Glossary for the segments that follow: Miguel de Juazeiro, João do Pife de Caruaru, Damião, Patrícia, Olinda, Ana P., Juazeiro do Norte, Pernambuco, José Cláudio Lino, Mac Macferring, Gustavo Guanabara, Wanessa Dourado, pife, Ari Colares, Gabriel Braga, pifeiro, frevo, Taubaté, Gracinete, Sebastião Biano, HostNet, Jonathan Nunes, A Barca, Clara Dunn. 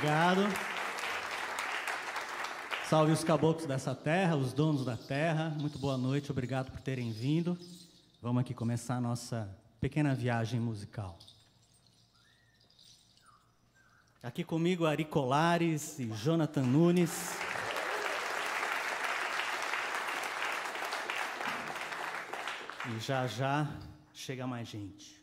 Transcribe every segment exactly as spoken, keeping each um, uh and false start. obrigado. Salve os caboclos dessa terra, os donos da terra. Muito boa noite, obrigado por terem vindo. Vamos aqui começar a nossa pequena viagem musical. Aqui comigo Ari Colares e Jonathan Nunes. E já já chega mais gente.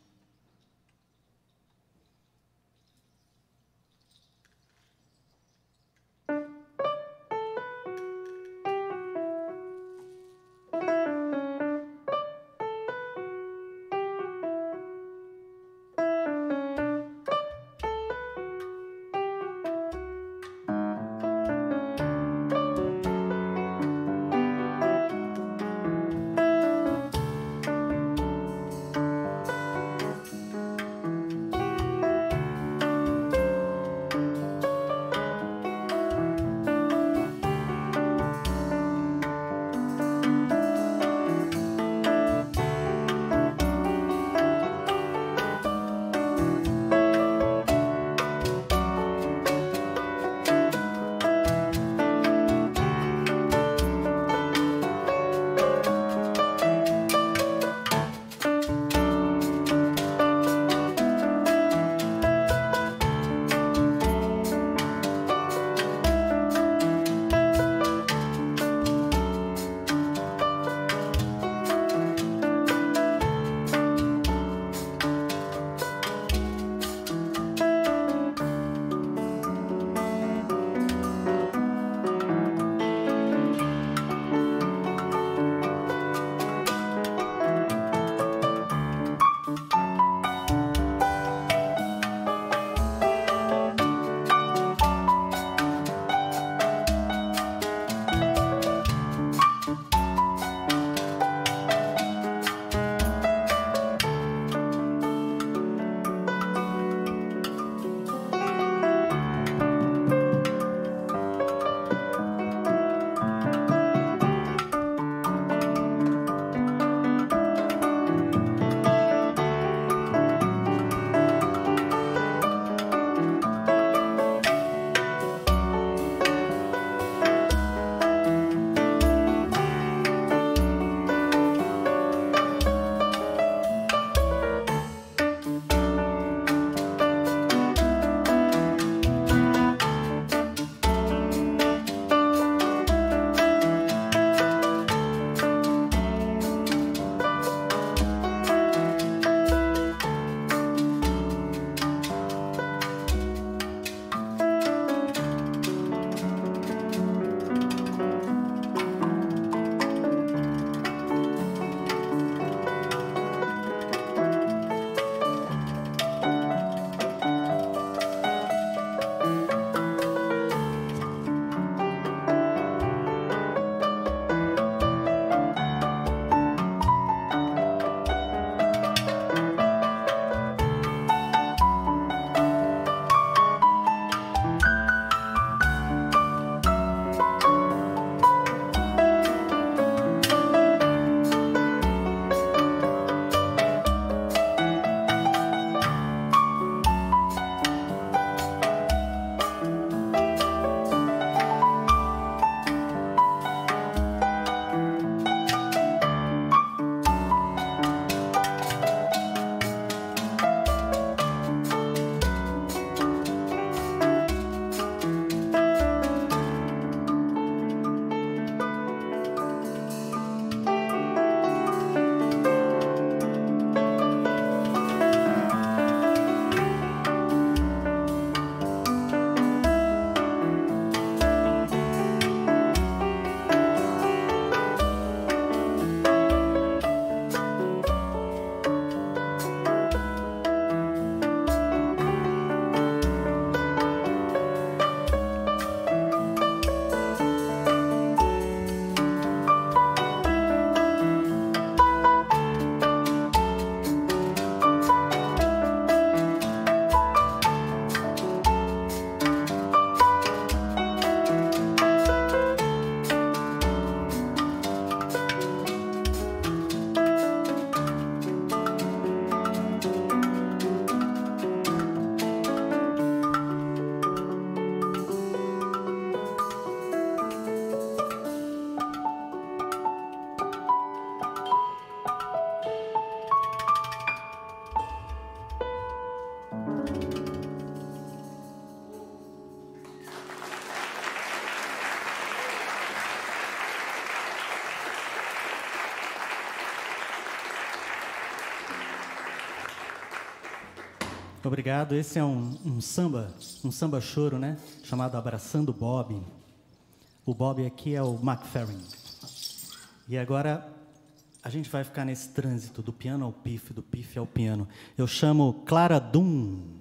Muito obrigado. Esse é um, um samba, um samba choro, né? Chamado Abraçando Bob. O Bob aqui é o Mac Macferring. E agora a gente vai ficar nesse trânsito do piano ao pife, do pife ao piano. Eu chamo Clara Dunn.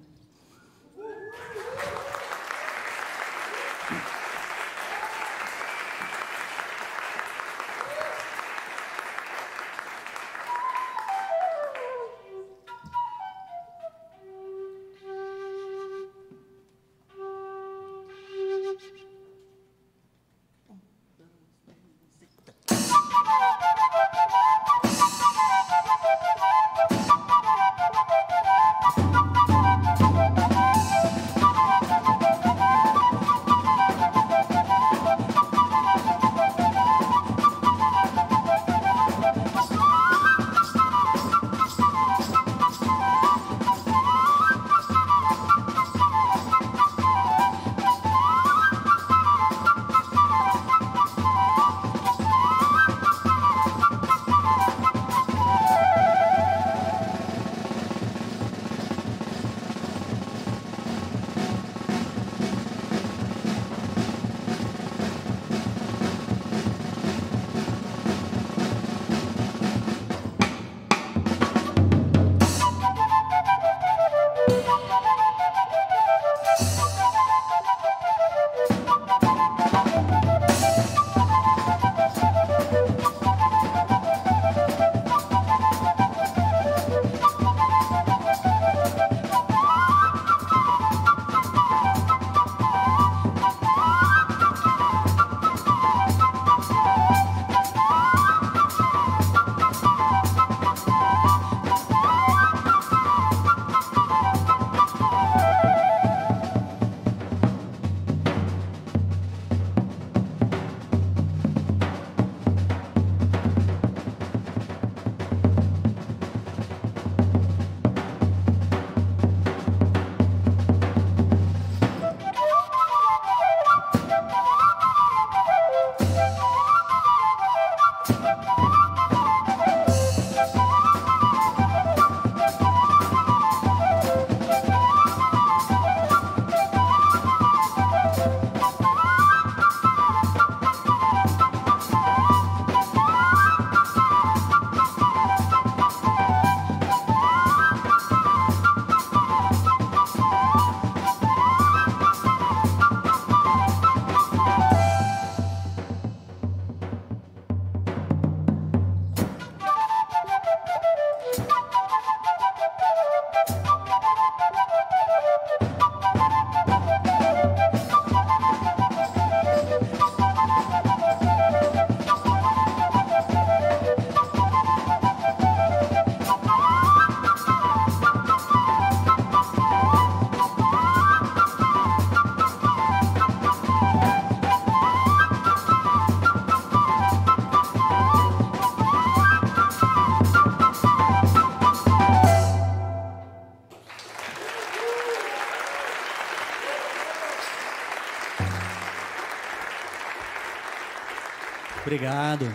Obrigado.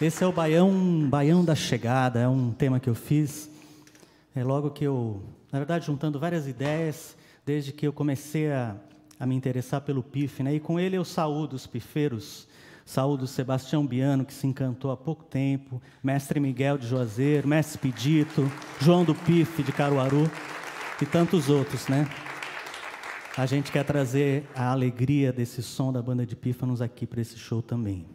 Esse é o Baião, Baião da Chegada, é um tema que eu fiz. É logo que eu, na verdade, juntando várias ideias, desde que eu comecei a, a me interessar pelo pife, né? E com ele eu saúdo os pifeiros, saúdo Sebastião Biano, que se encantou há pouco tempo, mestre Miguel de Juazeiro, mestre Pedito, João do Pife de Caruaru e tantos outros, né? A gente quer trazer a alegria desse som da banda de pífanos aqui para esse show também.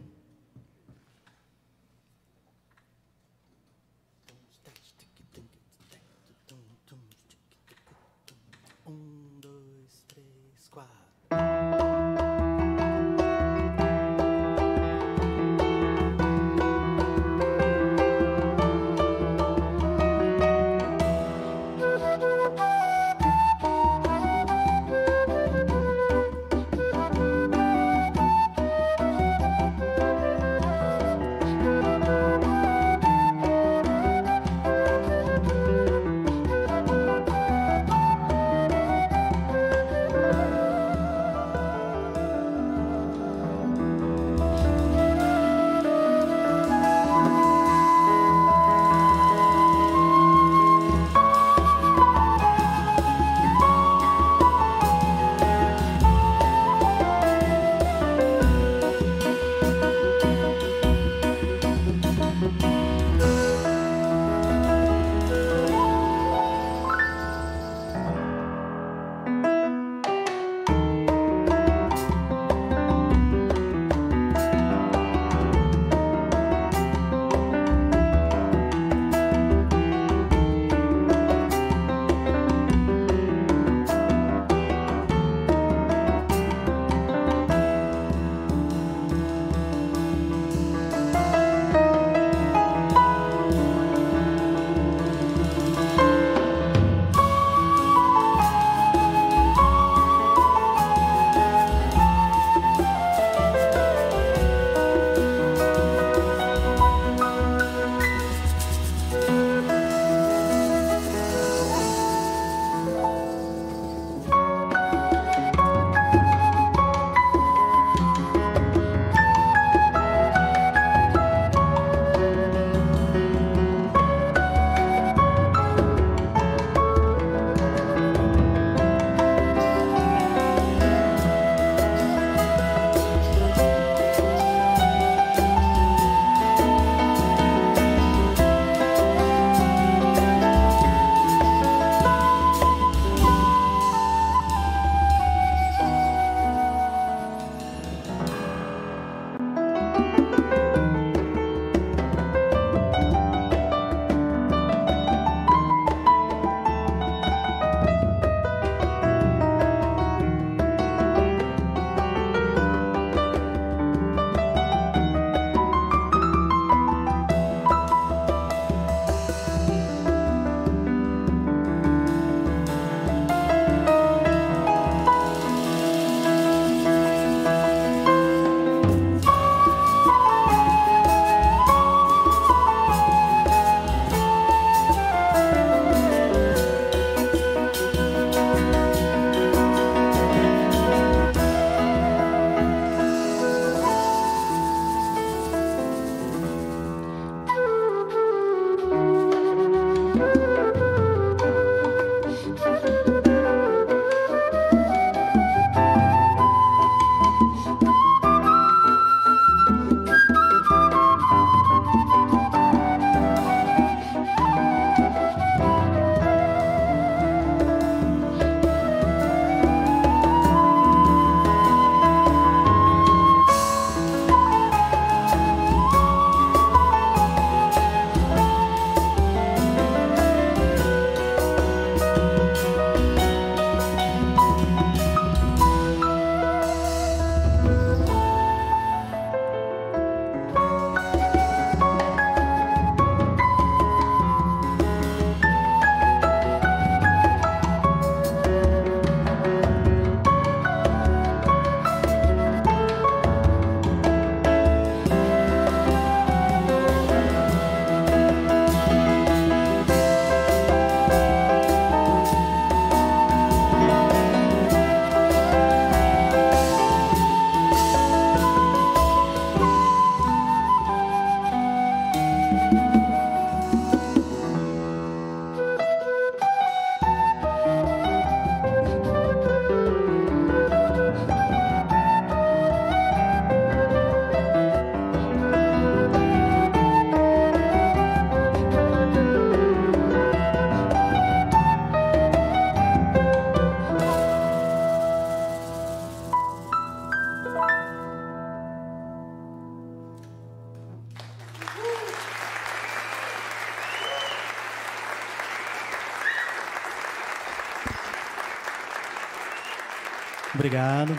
Obrigado.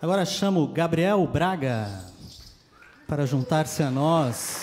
Agora chamo Gabriel Braga para juntar-se a nós.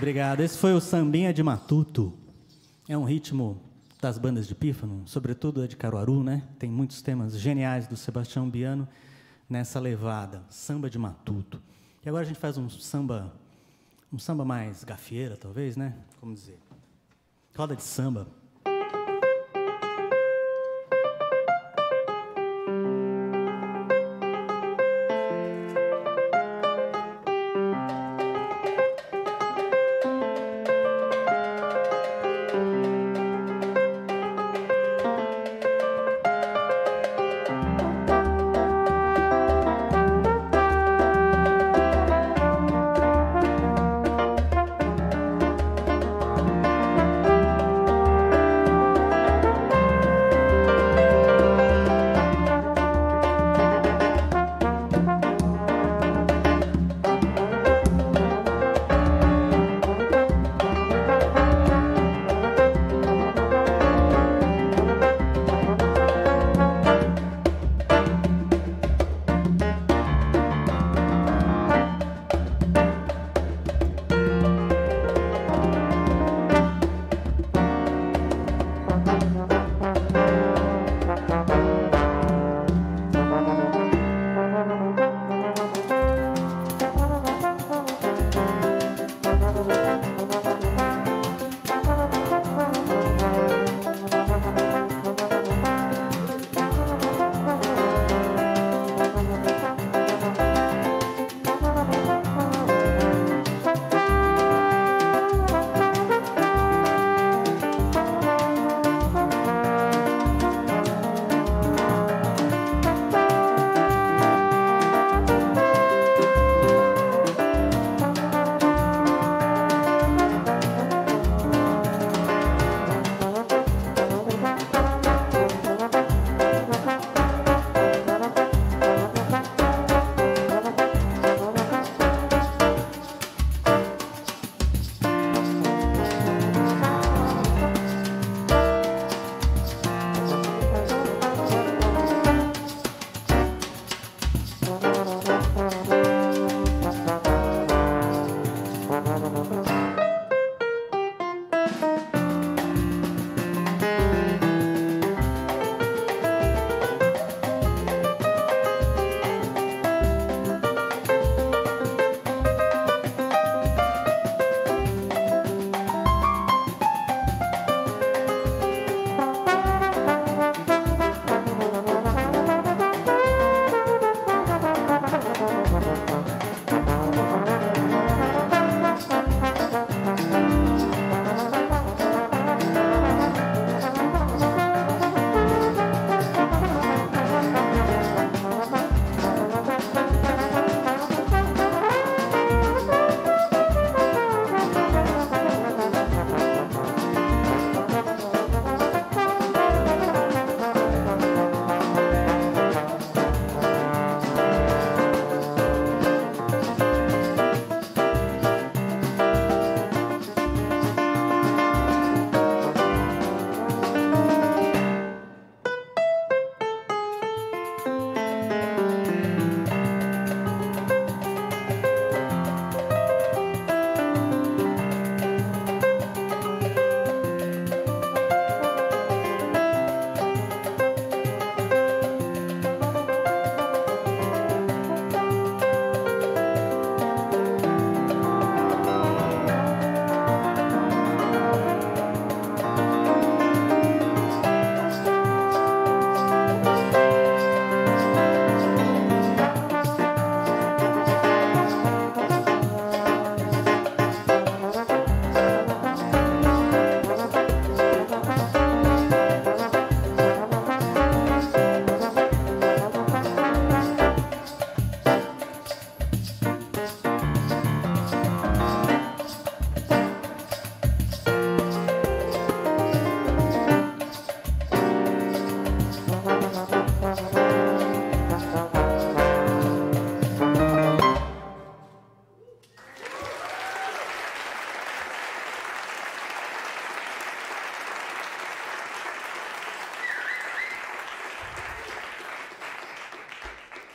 Obrigado. Esse foi o Sambinha de Matuto. É um ritmo das bandas de pífano, sobretudo a de Caruaru, né? Tem muitos temas geniais do Sebastião Biano nessa levada, samba de matuto. E agora a gente faz um samba, um samba mais gafieira, talvez, né? Como dizer? Roda de samba.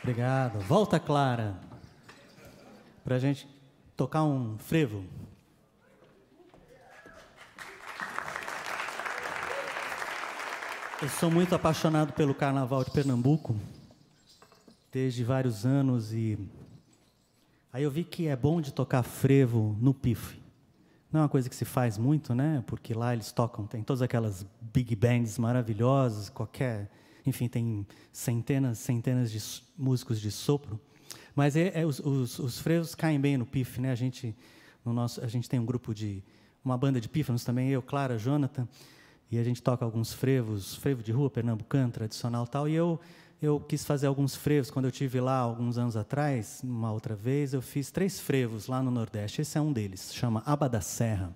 Obrigado. Volta, Clara, para a gente tocar um frevo. Eu sou muito apaixonado pelo Carnaval de Pernambuco, desde vários anos, e aí eu vi que é bom de tocar frevo no pife. Não é uma coisa que se faz muito, né? Porque lá eles tocam, tem todas aquelas big bands maravilhosas, qualquer, enfim, tem centenas, centenas de músicos de sopro. Mas é, é, os, os, os frevos caem bem no pife, né? A gente, no nosso, a gente tem um grupo de, uma banda de pífanos também, eu, Clara, Jonathan, e a gente toca alguns frevos, frevo de rua, pernambucano, tradicional, tal. E eu, eu quis fazer alguns frevos quando eu tive lá alguns anos atrás, uma outra vez, eu fiz três frevos lá no Nordeste. Esse é um deles, chama Aba da Serra.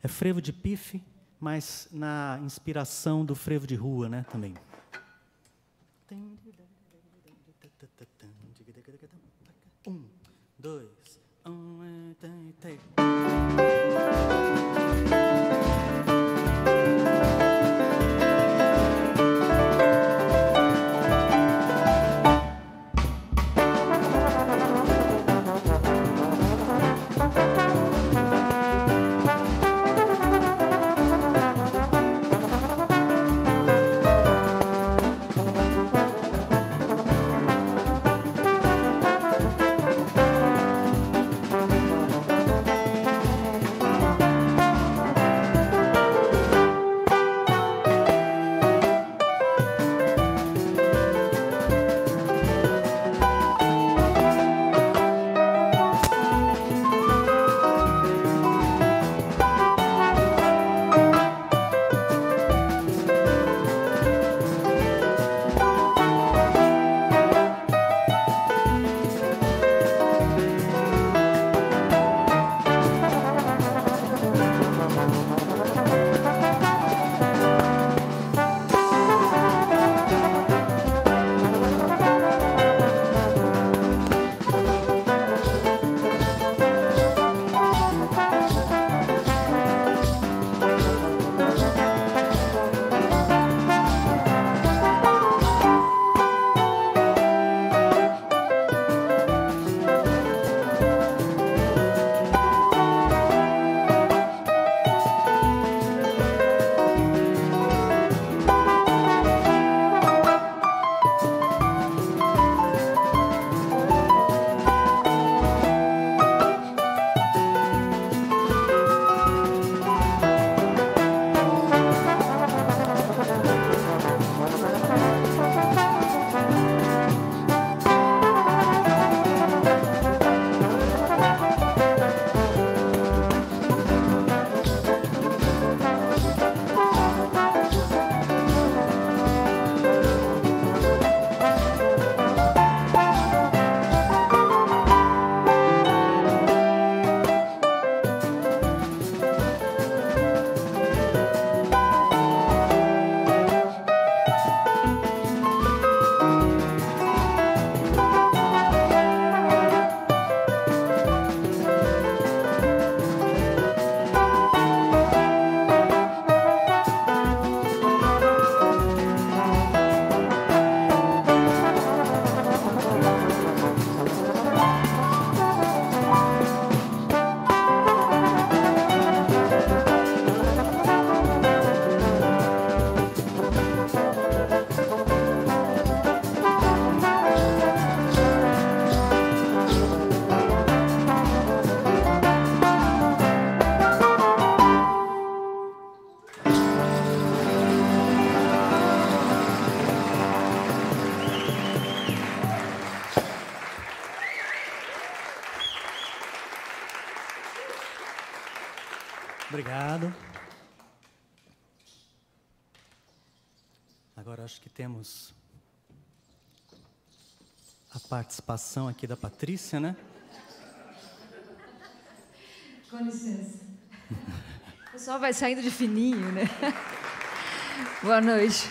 É frevo de pife, mas na inspiração do frevo de rua, né, também. Um, dois, um, três. Obrigado. Agora acho que temos a participação aqui da Patrícia, né? Com licença. O pessoal vai saindo de fininho, né? Boa noite.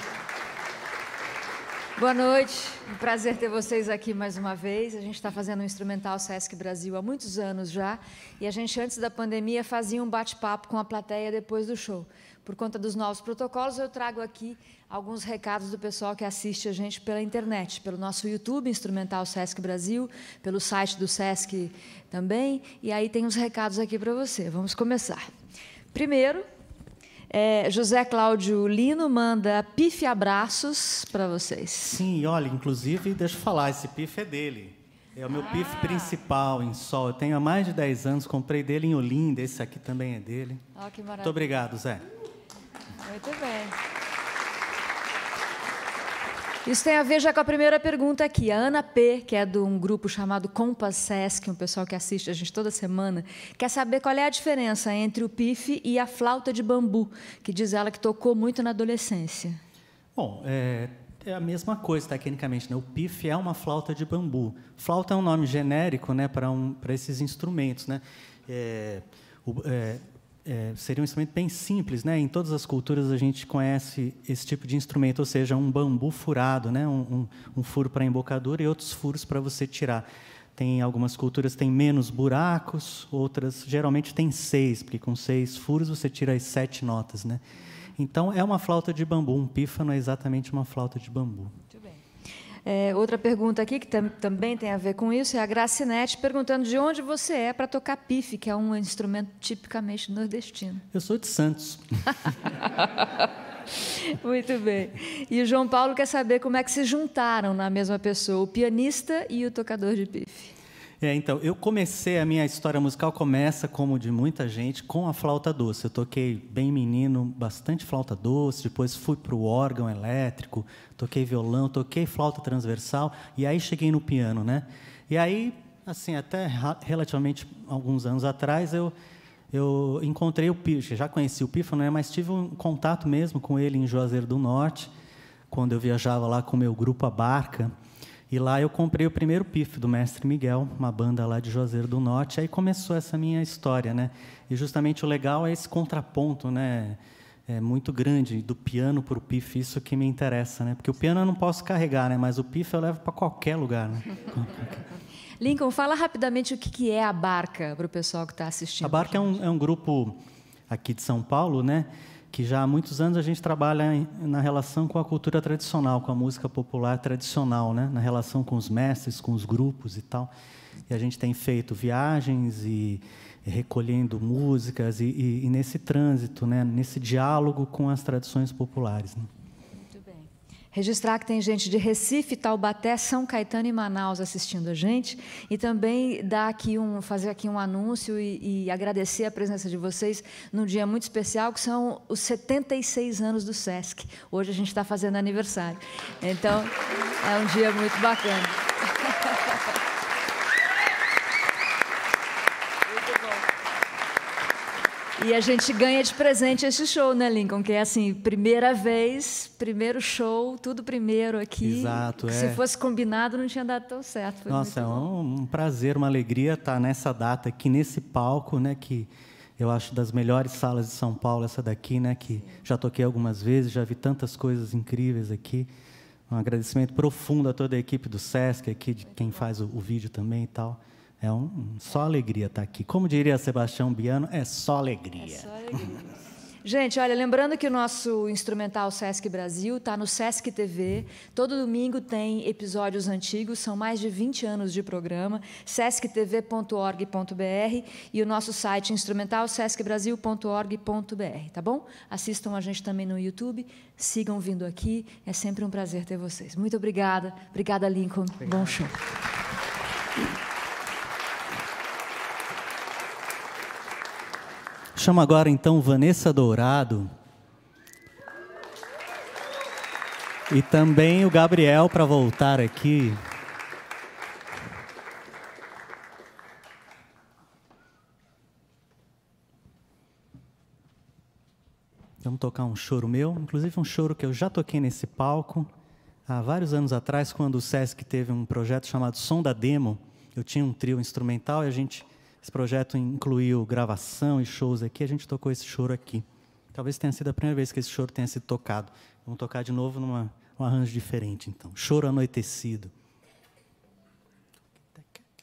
Boa noite. Um prazer ter vocês aqui mais uma vez. A gente está fazendo o Instrumental Sesc Brasil há muitos anos já, e a gente, antes da pandemia, fazia um bate-papo com a plateia depois do show. Por conta dos novos protocolos, eu trago aqui alguns recados do pessoal que assiste a gente pela internet, pelo nosso YouTube, Instrumental Sesc Brasil, pelo site do Sesc também, e aí tem uns recados aqui para você. Vamos começar. Primeiro, É, José Cláudio Lino manda pife abraços para vocês. Sim, olha, inclusive, deixa eu falar, esse pife é dele. É o meu ah. pife principal em sol. Eu tenho há mais de dez anos, comprei dele em Olinda, esse aqui também é dele. Oh, que maravilha. Muito obrigado, Zé. Muito bem. Isso tem a ver já com a primeira pergunta aqui. A Ana P., que é de um grupo chamado Compass SESC, um pessoal que assiste a gente toda semana, quer saber qual é a diferença entre o pife e a flauta de bambu, que diz ela que tocou muito na adolescência. Bom, é... é a mesma coisa, tecnicamente, né? O pife é uma flauta de bambu. Flauta é um nome genérico, né, para um, para esses instrumentos, né? É, o, é, é, seria um instrumento bem simples, né? Em todas as culturas a gente conhece esse tipo de instrumento, ou seja, um bambu furado, né? Um, um, um furo para embocadura e outros furos para você tirar. Tem algumas culturas tem menos buracos, outras geralmente tem seis, porque com seis furos você tira as sete notas, né? Então, é uma flauta de bambu. Um pífano é exatamente uma flauta de bambu. Muito bem. É, outra pergunta aqui, que tam, também tem a ver com isso, é a Gracinete perguntando de onde você é para tocar pife, que é um instrumento tipicamente nordestino. Eu sou de Santos. Muito bem. E o João Paulo quer saber como é que se juntaram na mesma pessoa, o pianista e o tocador de pife. É, então, eu comecei, a minha história musical começa, como de muita gente, com a flauta doce. Eu toquei, bem menino, bastante flauta doce, depois fui para o órgão elétrico, toquei violão, toquei flauta transversal, e aí cheguei no piano, né? E aí, assim, até relativamente alguns anos atrás, eu, eu encontrei o pife, já conheci o pífano, né? Mas tive um contato mesmo com ele em Juazeiro do Norte, quando eu viajava lá com o meu grupo A Barca. E lá eu comprei o primeiro pife do mestre Miguel, uma banda lá de Juazeiro do Norte. Aí começou essa minha história, né? E justamente o legal é esse contraponto, né? É muito grande do piano para o pife, isso que me interessa, né? Porque o piano eu não posso carregar, né? Mas o pife eu levo para qualquer lugar, né? Lincoln, fala rapidamente o que é A Barca para o pessoal que está assistindo. A Barca é um, é um grupo aqui de São Paulo, né? Que já há muitos anos a gente trabalha na relação com a cultura tradicional, com a música popular tradicional, né? Na relação com os mestres, com os grupos e tal. E a gente tem feito viagens e recolhendo músicas e, e, e nesse trânsito, né? Nesse diálogo com as tradições populares, né? Muito bem. Registrar que tem gente de Recife, Taubaté, São Caetano e Manaus assistindo a gente e também dar aqui um, fazer aqui um anúncio e, e agradecer a presença de vocês num dia muito especial, que são os setenta e seis anos do SESC. Hoje a gente está fazendo aniversário, então é um dia muito bacana. E a gente ganha de presente este show, né, Lincoln? Que é assim, primeira vez, primeiro show, tudo primeiro aqui. Exato, é. Se fosse combinado, não tinha dado tão certo. Foi Nossa, é um, um prazer, uma alegria estar nessa data aqui, nesse palco, né? Que eu acho das melhores salas de São Paulo, essa daqui, né? Que já toquei algumas vezes, já vi tantas coisas incríveis aqui. Um agradecimento profundo a toda a equipe do SESC aqui, de quem faz o, o vídeo também e tal. É um, só alegria estar aqui. Como diria Sebastião Biano, é só alegria. É só alegria. Gente, olha, lembrando que o nosso Instrumental Sesc Brasil está no Sesc T V. Todo domingo tem episódios antigos, são mais de vinte anos de programa, sesc t v ponto org ponto b r e o nosso site instrumental sesc brasil ponto org ponto b r, tá bom? Assistam a gente também no YouTube, sigam vindo aqui, é sempre um prazer ter vocês. Muito obrigada. Obrigada, Lincoln. Obrigado. Bom show. Chamo agora, então, Wanessa Dourado e também o Gabriel para voltar aqui. Vamos tocar um choro meu, inclusive um choro que eu já toquei nesse palco há vários anos atrás, quando o SESC teve um projeto chamado Som da Demo. Eu tinha um trio instrumental e a gente... Esse projeto incluiu gravação e shows aqui, a gente tocou esse choro aqui. Talvez tenha sido a primeira vez que esse choro tenha sido tocado. Vamos tocar de novo numa, num arranjo diferente, então. Choro anoitecido.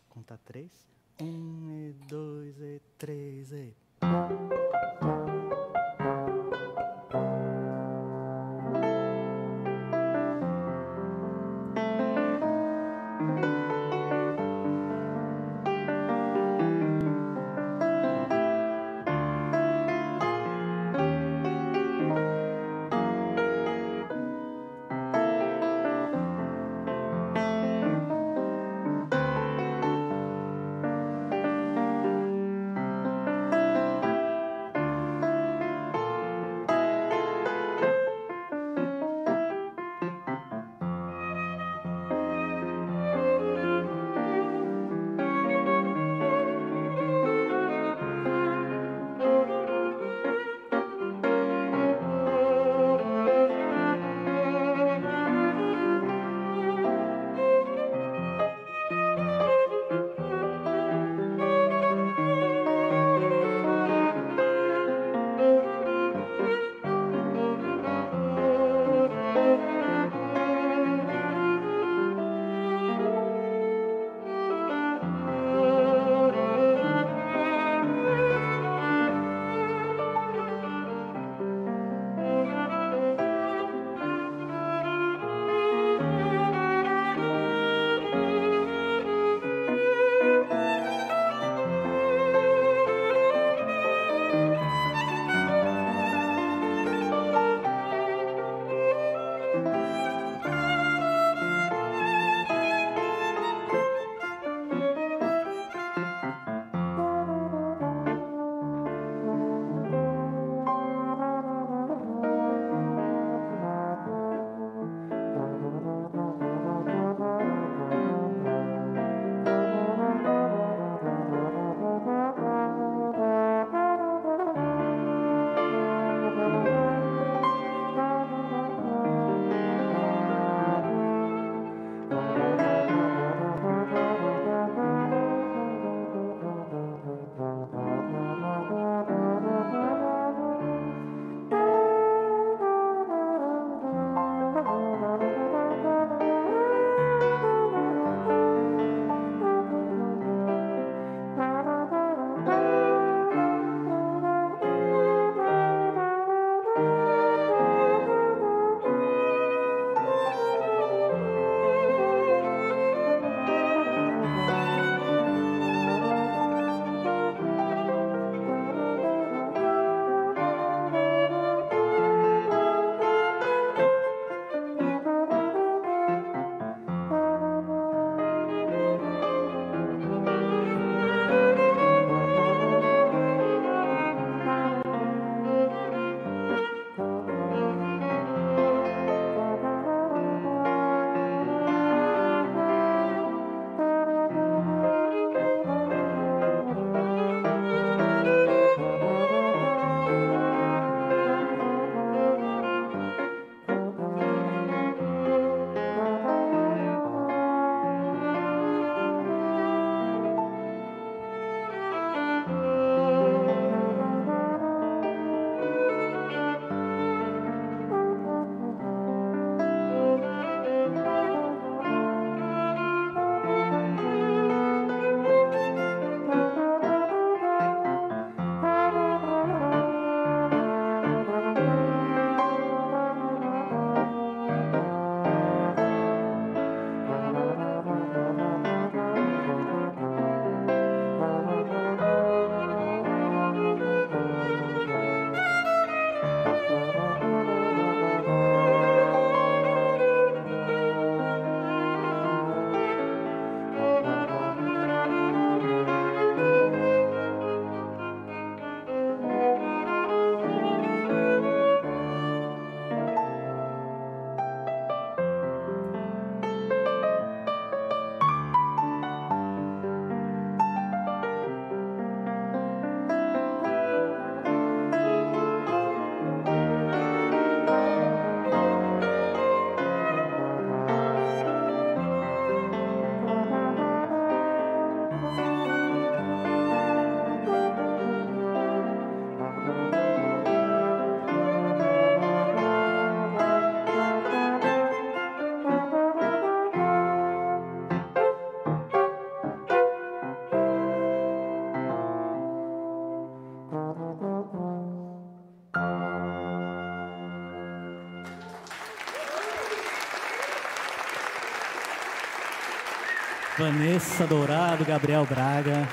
Contar três. Um, e dois, e três, e... Wanessa Dourado, Gabriel Braga.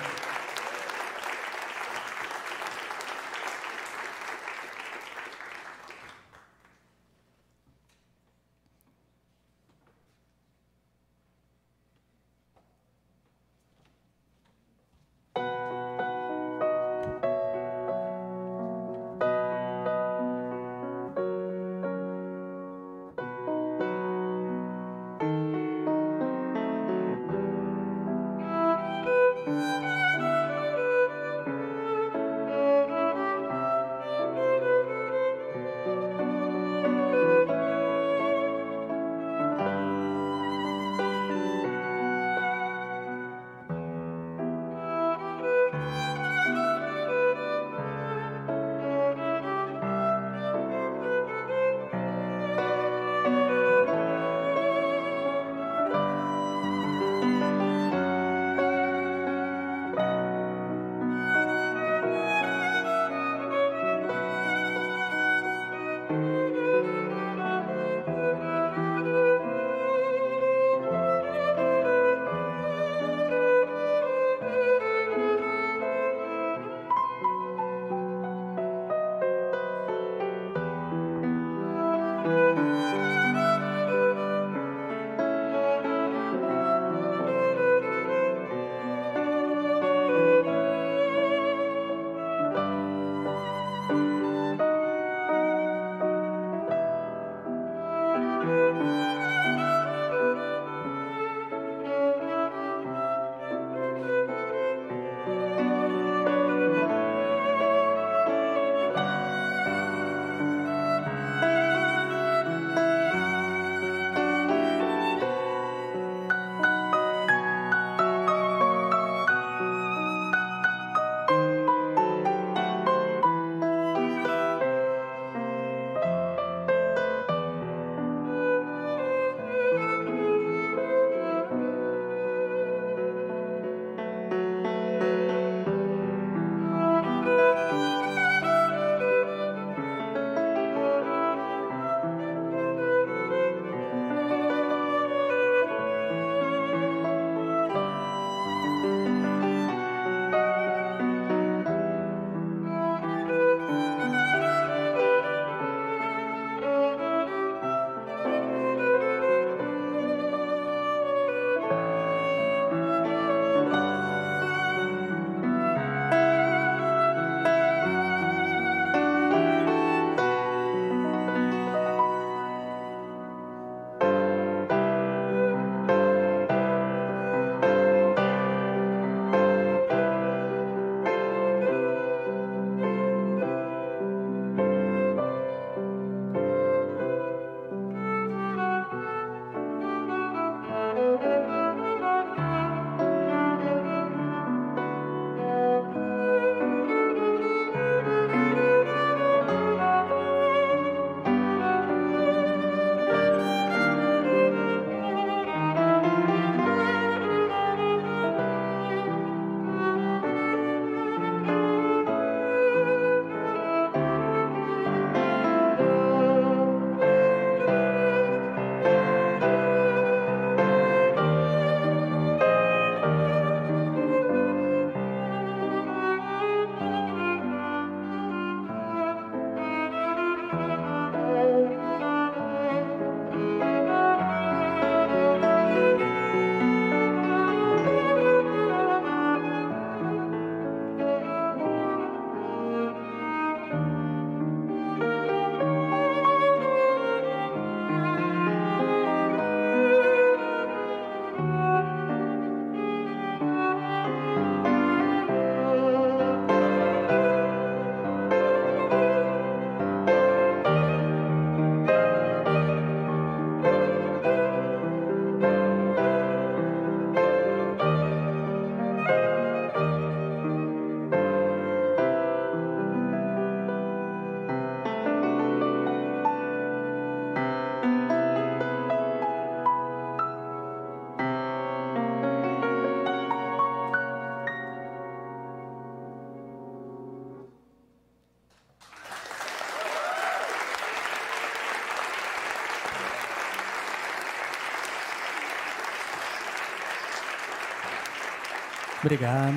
Obrigado.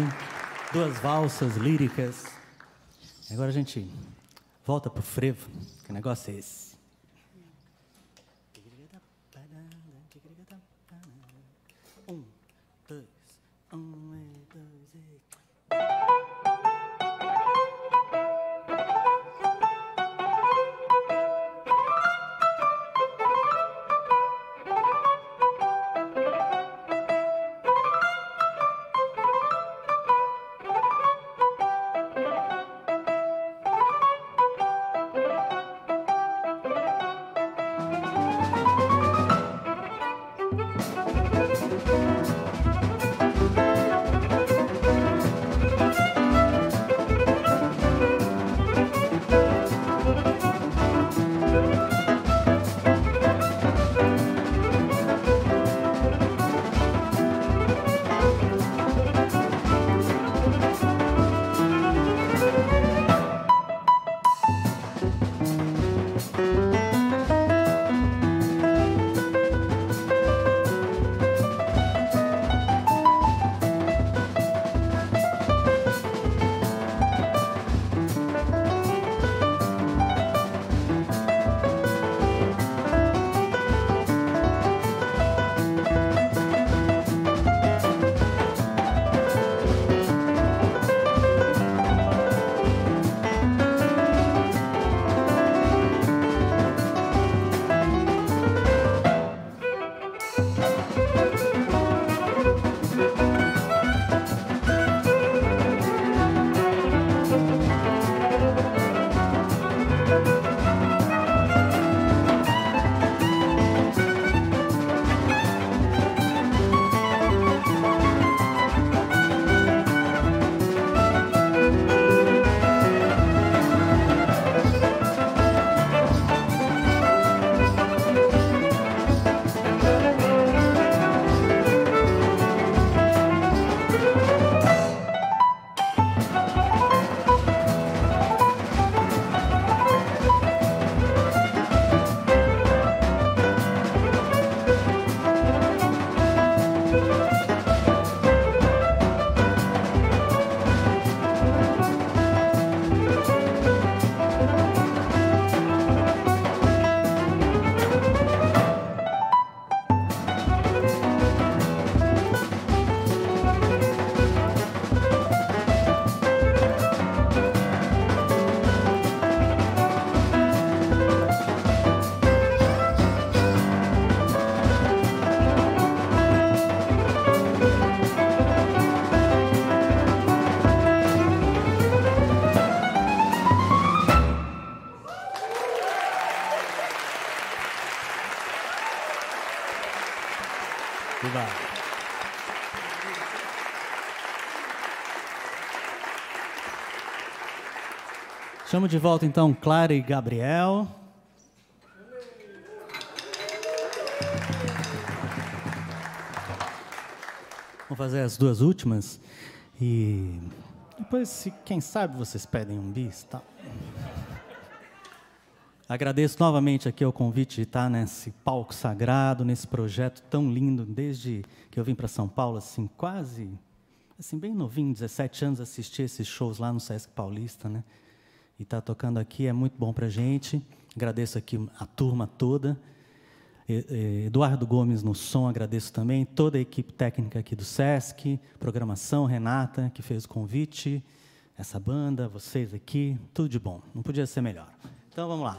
Duas valsas líricas. Agora a gente volta pro frevo. Que negócio é esse? Um, dois, um, e dois, e... Chamo de volta, então, Clara e Gabriel. Vamos fazer as duas últimas. E depois, se, quem sabe, vocês pedem um bis. Tá? Agradeço novamente aqui o convite de estar nesse palco sagrado, nesse projeto tão lindo, desde que eu vim para São Paulo, assim, quase, assim, bem novinho, dezessete anos, assisti esses shows lá no Sesc Paulista, né? E estar tocando aqui é muito bom para a gente. Agradeço aqui a turma toda. Eduardo Gomes no som, agradeço também. Toda a equipe técnica aqui do Sesc, programação, Renata, que fez o convite, essa banda, vocês aqui, tudo de bom. Não podia ser melhor. Então, vamos lá.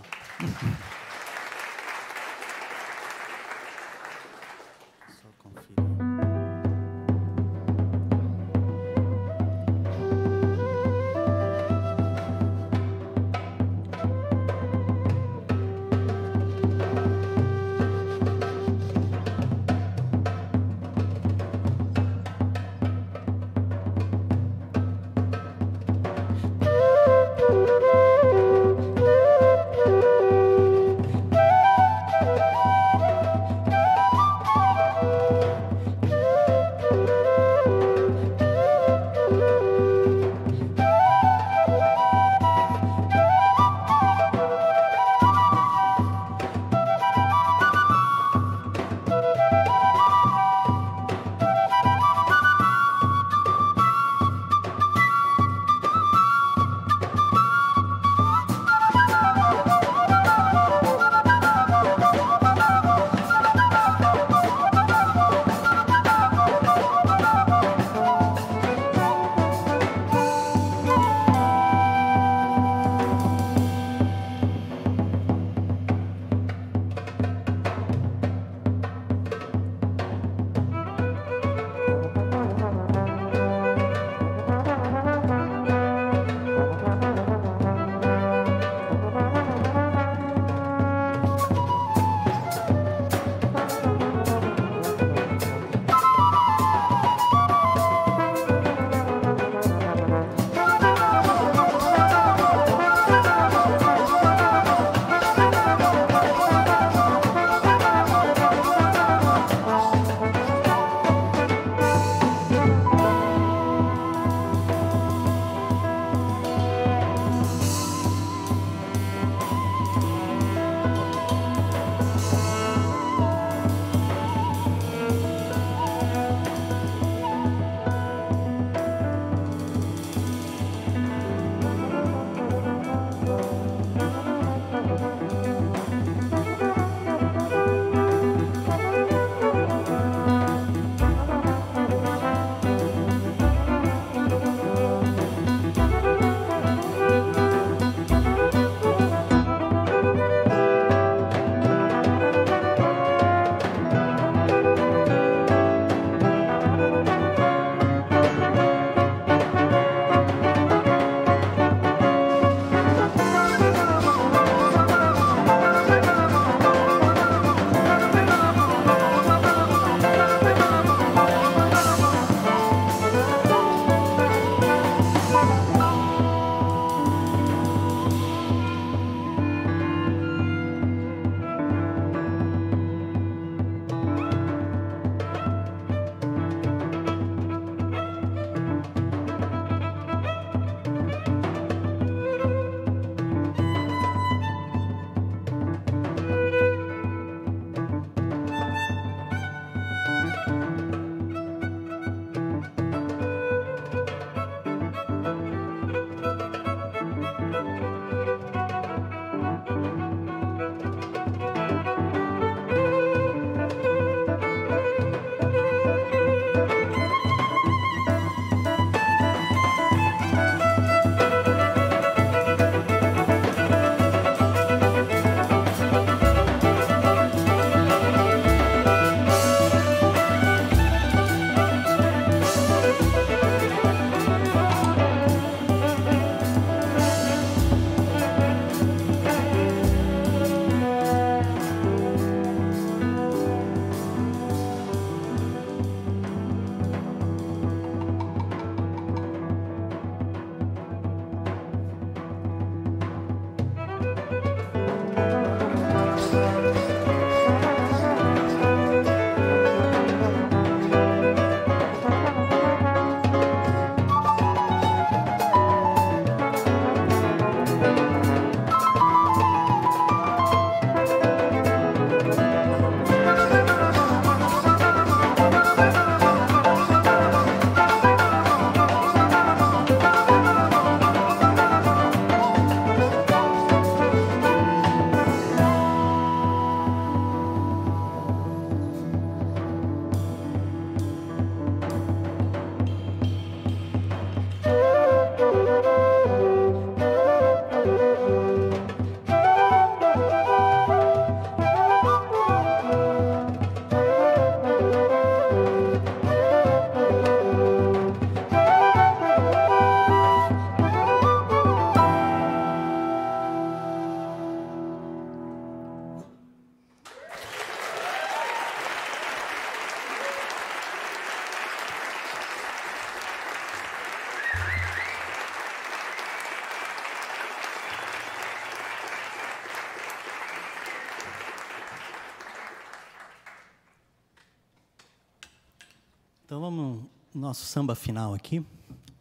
Então vamos no nosso samba final aqui.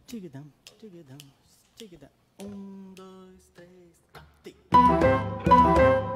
Tigidam, tigidam, tigidam. Um, dois, três, quatro. Música.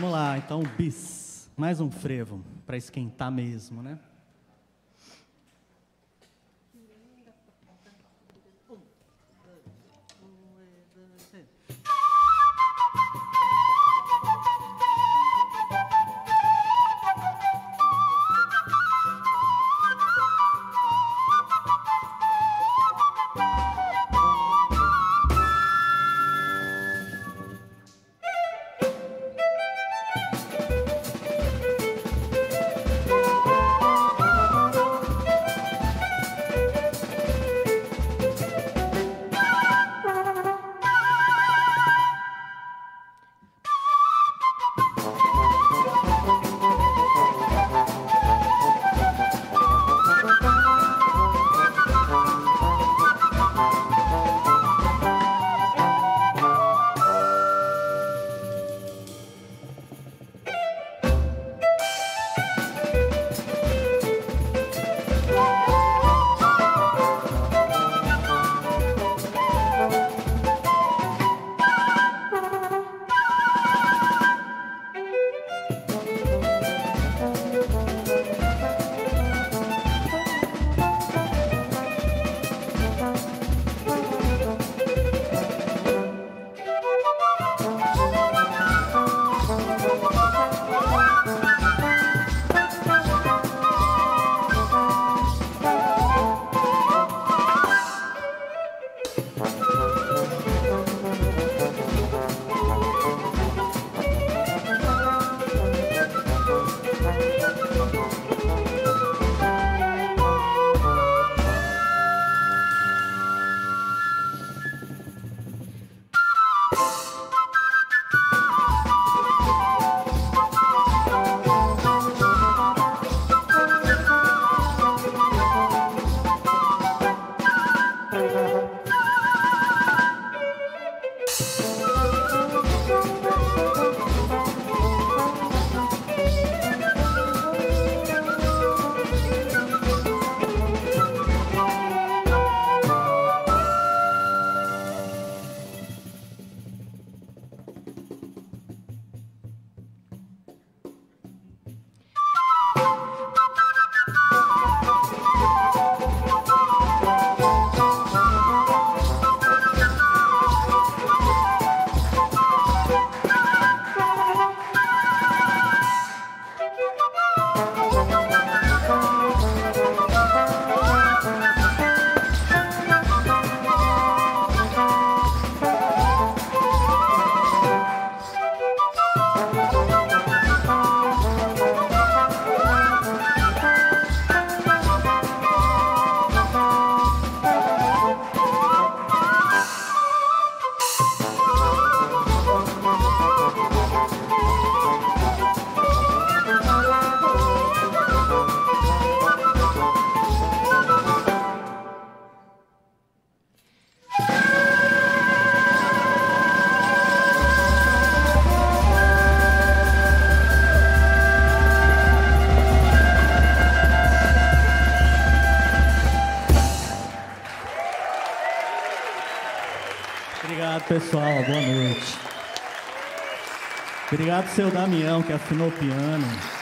Vamos lá, então, bis. Mais um frevo, para esquentar mesmo, né? Pessoal, boa noite. Obrigado, seu Damião, que afinou o piano.